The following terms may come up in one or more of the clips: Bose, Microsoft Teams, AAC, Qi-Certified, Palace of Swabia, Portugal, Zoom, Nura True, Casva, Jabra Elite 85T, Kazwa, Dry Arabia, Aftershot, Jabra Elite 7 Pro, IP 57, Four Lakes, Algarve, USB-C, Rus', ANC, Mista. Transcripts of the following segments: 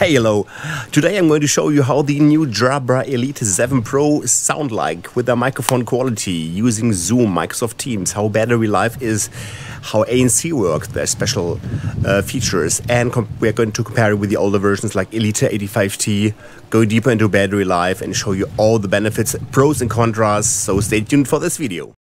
Hey, hello! Today I'm going to show you how the new Jabra Elite 7 Pro sound like with the microphone quality using Zoom, Microsoft Teams, how battery life is, how ANC works, their special features, and we're going to compare it with the older versions like Elite 85T, go deeper into battery life and show you all the benefits, pros and contras, so stay tuned for this video.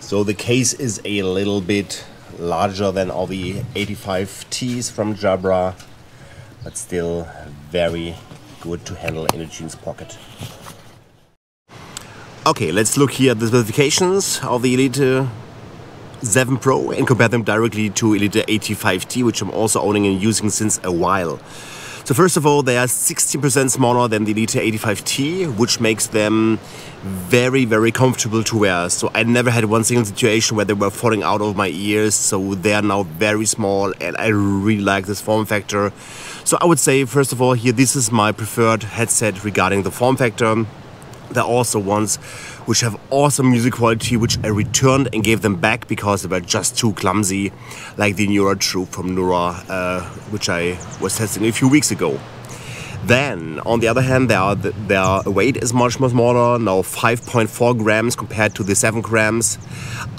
So the case is a little bit larger than all the 85Ts from Jabra, but still very good to handle in a jeans pocket. Okay, let's look here at the specifications of the Elite 7 Pro and compare them directly to Elite 85T, which I'm also owning and using since a while. So first of all, they are 16% smaller than the Elite 85T, which makes them very, very comfortable to wear. So I never had one single situation where they were falling out of my ears. So they are now very small and I really like this form factor. So I would say, first of all, here, this is my preferred headset regarding the form factor. There are also ones which have awesome music quality, which I returned and gave them back because they were just too clumsy, like the Nura True from Nura, which I was testing a few weeks ago. Then, on the other hand, their weight is much more smaller, now 5.4 grams compared to the 7 grams.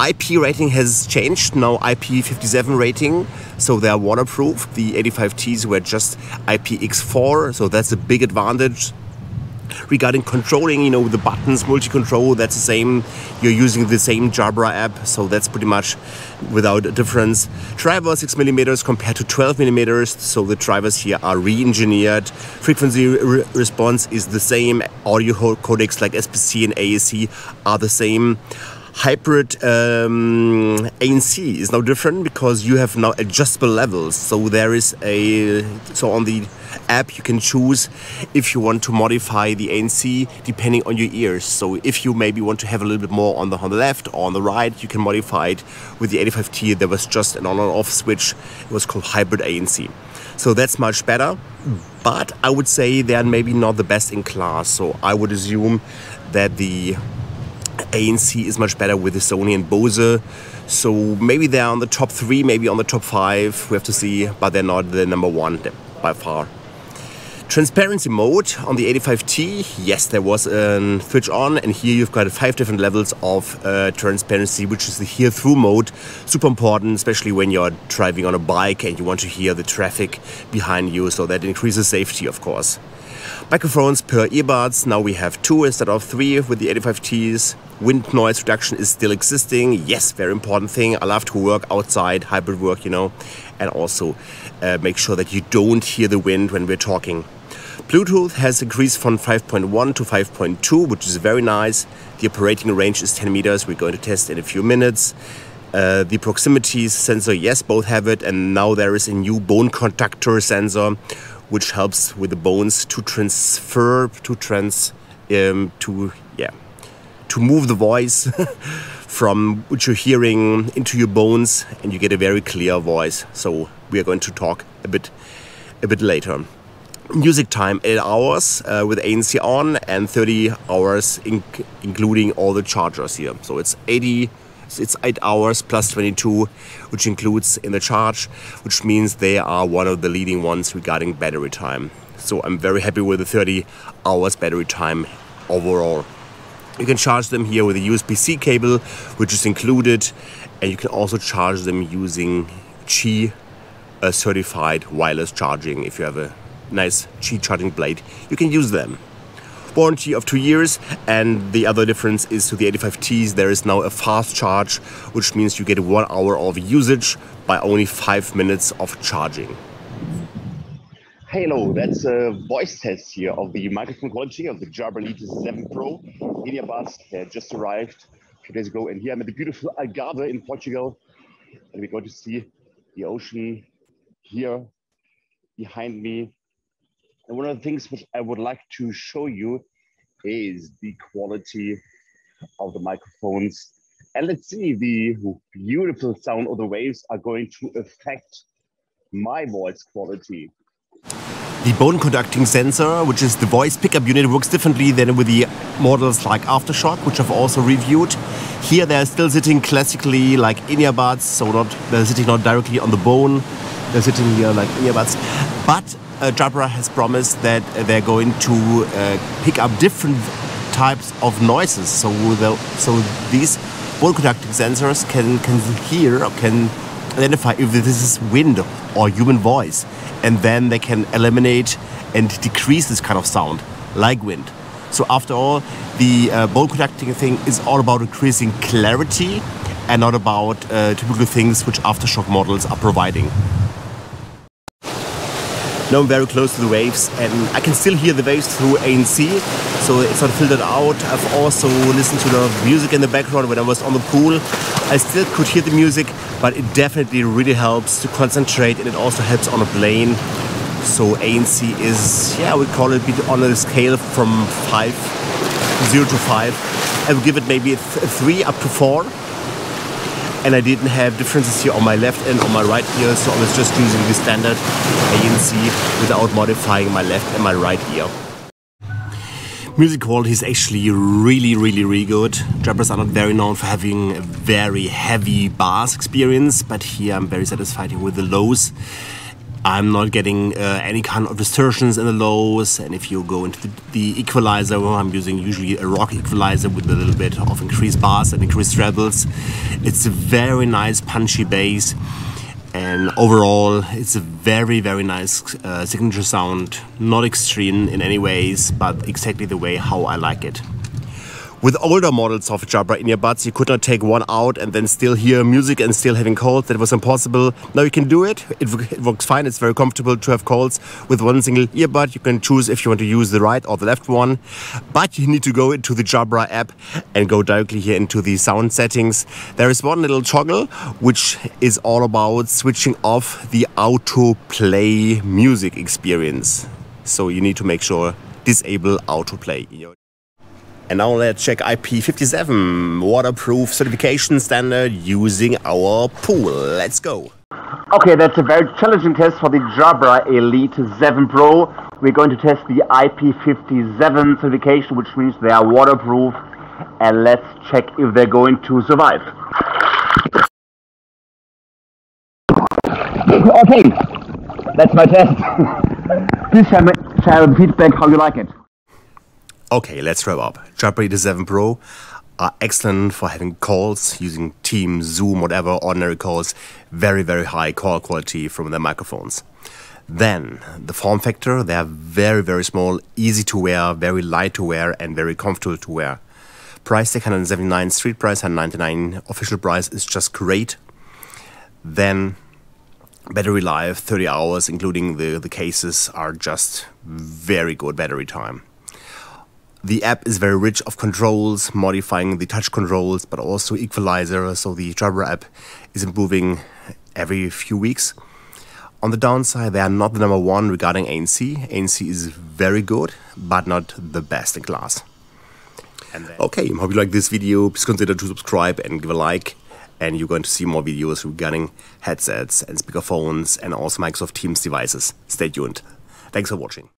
IP rating has changed, now IP 57 rating, so they are waterproof. The 85Ts were just IPX4, so that's a big advantage. Regarding controlling, you know, the buttons, multi-control, that's the same. You're using the same Jabra app, so that's pretty much without a difference. Driver 6mm compared to 12mm, so the drivers here are re-engineered. Frequency response is the same. Audio codecs like USB-C and AAC are the same. Hybrid ANC is now different because you have now adjustable levels. So there is on the app you can choose if you want to modify the ANC depending on your ears. So if you maybe want to have a little bit more on the left or on the right, you can modify it. With the 85T, there was just an on and off switch. It was called hybrid ANC. So that's much better. But I would say they are maybe not the best in class. So I would assume that the ANC is much better with the Sony and Bose, so maybe they're on the top 3, maybe on the top 5, we have to see, but they're not the number 1 by far. Transparency mode on the 85T, yes, there was a switch on, and here you've got 5 different levels of transparency, which is the hear-through mode, super important, especially when you're driving on a bike and you want to hear the traffic behind you, so that increases safety, of course. Microphones per earbuds, now we have 2 instead of 3 with the 85Ts. Wind noise reduction is still existing. Yes, very important thing. I love to work outside, hybrid work, you know, and also make sure that you don't hear the wind when we're talking. Bluetooth has increased from 5.1 to 5.2, which is very nice. The operating range is 10 meters. We're going to test in a few minutes. The proximity sensor, yes, both have it. And now there is a new bone contactor sensor, which helps with the bones to transfer, to move the voice from what you're hearing into your bones, and you get a very clear voice. So we are going to talk a bit later. Music time 8 hours with ANC on, and 30 hours including all the chargers here. So it's 80. It's 8 hours plus 22, which includes in the charge, which means they are one of the leading ones regarding battery time. So I'm very happy with the 30 hours battery time overall. You can charge them here with a USB-C cable, which is included, and you can also charge them using Qi-Certified wireless charging. If you have a nice Qi charging blade, you can use them. Warranty of 2 years, and the other difference is to the 85Ts there is now a fast charge, which means you get 1 hour of usage by only 5 minutes of charging. Hey, hello, that's a voice test here of the microphone quality of the Jabra Elite 7 Pro earbuds. They just arrived a few days ago, and here I'm at the beautiful Algarve in Portugal, and we're going to see the ocean here behind me. And one of the things which I would like to show you is the quality of the microphones. And let's see, the beautiful sound of the waves are going to affect my voice quality. The bone conducting sensor, which is the voice pickup unit, works differently than with the models like Aftershot, which I've also reviewed. Here they're still sitting classically like in-earbuds, so they're sitting not directly on the bone. They're sitting here like in-earbuds. But Jabra has promised that they're going to pick up different types of noises. So these bone conducting sensors can hear or can identify if this is wind or human voice, and then they can eliminate and decrease this kind of sound, like wind. So after all, the bone conducting thing is all about increasing clarity and not about typical things which Aftershock models are providing. Now I'm very close to the waves and I can still hear the waves through ANC, so it's not filtered out. I've also listened to a lot of music in the background when I was on the pool. I still could hear the music, but it definitely really helps to concentrate, and it also helps on a plane. So ANC is, yeah, we call it on a scale from 0 to 5. I would give it maybe a 3 up to 4. And I didn't have differences here on my left and on my right ear, so I was just using the standard ANC without modifying my left and my right ear. Music quality is actually really good. Jabras are not very known for having a very heavy bass experience, but here I'm very satisfied with the lows. I'm not getting any kind of distortions in the lows, and if you go into the equalizer, well, I'm using usually a rock equalizer with a little bit of increased bass and increased trebles. It's a very nice punchy bass, and overall it's a very nice signature sound. Not extreme in any ways, but exactly the way how I like it. With older models of Jabra in-earbuds, you could not take one out and then still hear music and still having calls. That was impossible. Now you can do it. It works fine. It's very comfortable to have calls with one single earbud. You can choose if you want to use the right or the left one. But you need to go into the Jabra app and go directly here into the sound settings. There is one little toggle which is all about switching off the autoplay music experience. So you need to make sure disable autoplay. And now let's check IP 57 waterproof certification standard using our pool. Let's go. Okay, that's a very challenging test for the Jabra Elite 7 Pro. We're going to test the IP 57 certification, which means they are waterproof. And let's check if they're going to survive. Okay, that's my test. Please share the feedback how you like it. Okay, let's wrap up. Jabra Elite 7 Pro are excellent for having calls using Teams, Zoom, whatever, ordinary calls. Very high call quality from their microphones. Then, the form factor, they are very small, easy to wear, very light to wear, and very comfortable to wear. Price tag 179, street price 199, official price is just great. Then, battery life, 30 hours, including the cases, are just very good battery time. The app is very rich of controls, modifying the touch controls, but also equalizer, so the Jabra app is improving every few weeks. On the downside, they are not the number one regarding ANC. ANC is very good, but not the best in class. Okay, I hope you like this video. Please consider to subscribe and give a like. And you're going to see more videos regarding headsets and speakerphones and also Microsoft Teams devices. Stay tuned. Thanks for watching.